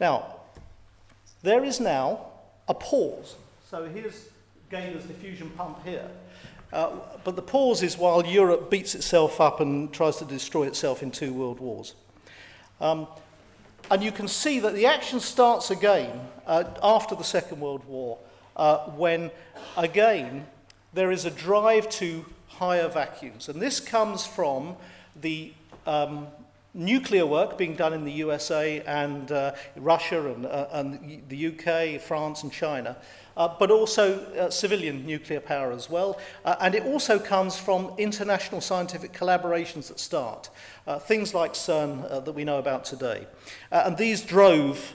Now, there is now a pause. So here's Gaynor's diffusion pump here. But the pause is while Europe beats itself up and tries to destroy itself in 2 world wars. And you can see that the action starts again after the Second World War, when, again, there is a drive to higher vacuums. And this comes from the nuclear work being done in the USA and Russia and the UK, France and China, but also civilian nuclear power as well. And it also comes from international scientific collaborations that start, things like CERN that we know about today. And these drove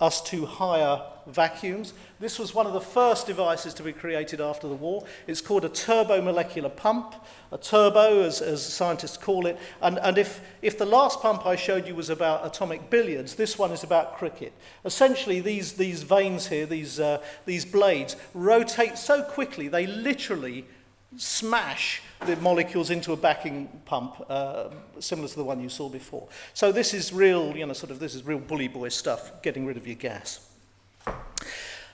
us to higher vacuums. This was one of the first devices to be created after the war. It's called a turbomolecular pump, a turbo as scientists call it. And if the last pump I showed you was about atomic billiards, this one is about cricket. Essentially, these vanes here, these blades, rotate so quickly they literally smash the molecules into a backing pump, similar to the one you saw before. So this is real, you know, sort of this is real bully boy stuff, getting rid of your gas.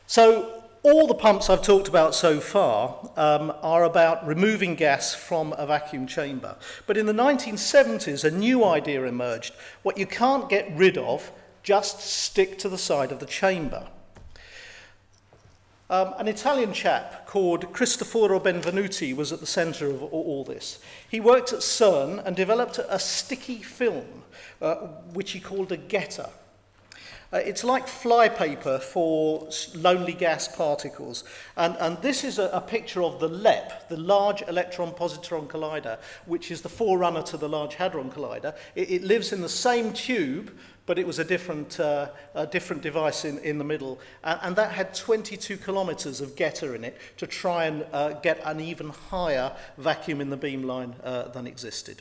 So all the pumps I've talked about so far are about removing gas from a vacuum chamber. But in the 1970s, a new idea emerged. What you can't get rid of, just stick to the side of the chamber. An Italian chap called Cristoforo Benvenuti was at the centre of all this. He worked at CERN and developed a sticky film, which he called a getter. It's like flypaper for lonely gas particles. And this is a picture of the LEP, the Large Electron-Positron Collider, which is the forerunner to the Large Hadron Collider. It lives in the same tube, but it was a different device in the middle. And that had 22 kilometers of getter in it to try and get an even higher vacuum in the beamline than existed.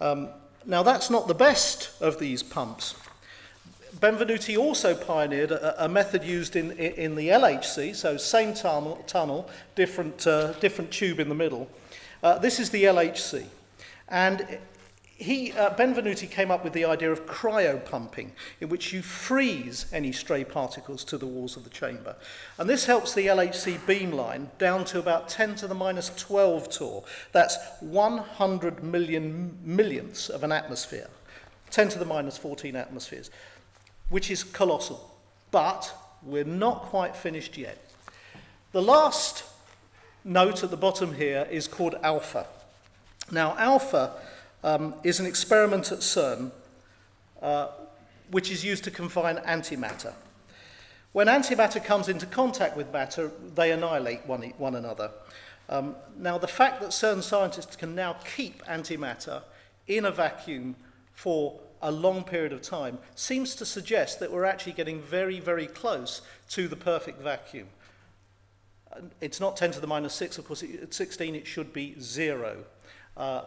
Now, that's not the best of these pumps. Benvenuti also pioneered a method used in the LHC, so same tunnel, different tube in the middle. This is the LHC. And Benvenuti came up with the idea of cryopumping, in which you freeze any stray particles to the walls of the chamber. And this helps the LHC beamline down to about 10⁻¹² torr. That's 100 million millionths of an atmosphere, 10⁻¹⁴ atmospheres, which is colossal. But we're not quite finished yet. The last note at the bottom here is called Alpha. Now, Alpha is an experiment at CERN which is used to confine antimatter. When antimatter comes into contact with matter, they annihilate one another. Now, the fact that CERN scientists can now keep antimatter in a vacuum for a long period of time seems to suggest that we're actually getting very, very close to the perfect vacuum. It's not 10⁻⁶, of course, at 16 it should be 0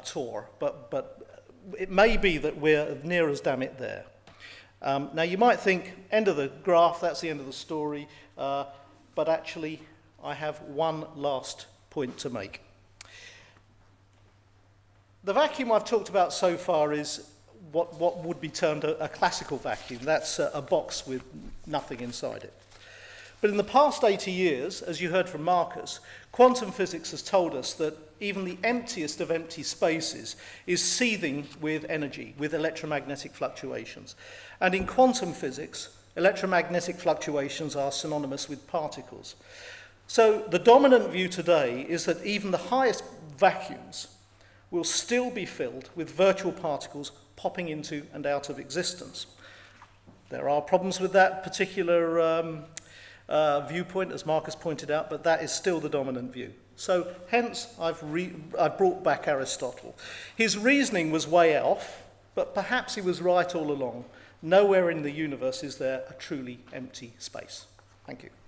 torr, but it may be that we're near as damn it there. Now, you might think, end of the graph, that's the end of the story, but actually I have one last point to make. The vacuum I've talked about so far is what would be termed a classical vacuum. That's a box with nothing inside it. But in the past 80 years, as you heard from Marcus, quantum physics has told us that even the emptiest of empty spaces is seething with energy, with electromagnetic fluctuations. And in quantum physics, electromagnetic fluctuations are synonymous with particles. So the dominant view today is that even the highest vacuums will still be filled with virtual particles popping into and out of existence. There are problems with that particular viewpoint, as Marcus pointed out, but that is still the dominant view. So hence, I've brought back Aristotle. His reasoning was way off, but perhaps he was right all along. Nowhere in the universe is there a truly empty space. Thank you.